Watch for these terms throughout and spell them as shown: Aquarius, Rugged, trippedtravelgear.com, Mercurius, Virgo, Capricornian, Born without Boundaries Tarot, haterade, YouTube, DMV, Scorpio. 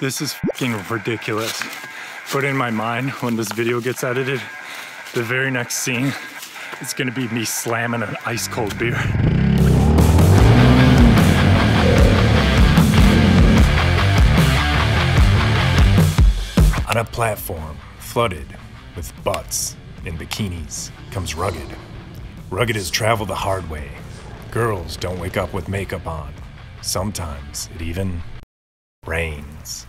This is fucking ridiculous. But in my mind, when this video gets edited, the very next scene, it's gonna be me slamming an ice cold beer. On a platform flooded with butts in bikinis comes Rugged. Rugged has traveled the hard way. Girls don't wake up with makeup on. Sometimes it even rains.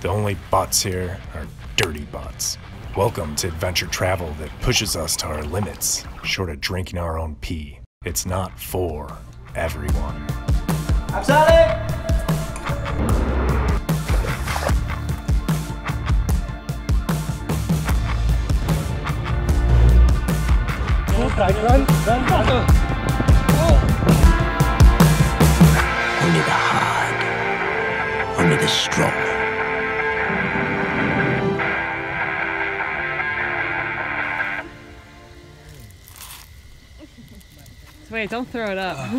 The only butts here are dirty butts. Welcome to adventure travel that pushes us to our limits, short of drinking our own pee. It's not for everyone. I'm solid! Run. Oh. Only the hard, only the strong. Wait, don't throw it up.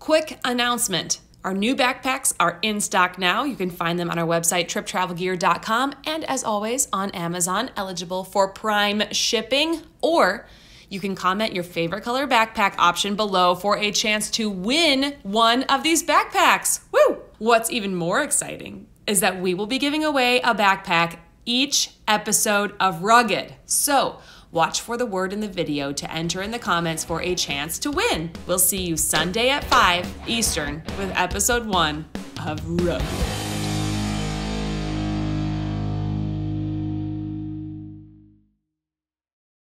Quick announcement. Our new backpacks are in stock now. You can find them on our website, trippedtravelgear.com, and as always on Amazon, eligible for Prime shipping, or you can comment your favorite color backpack option below for a chance to win one of these backpacks. Woo! What's even more exciting is that we will be giving away a backpack each episode of Rugged. So watch for the word in the video to enter in the comments for a chance to win. We'll see you Sunday at 5 Eastern with episode 1 of Rugged.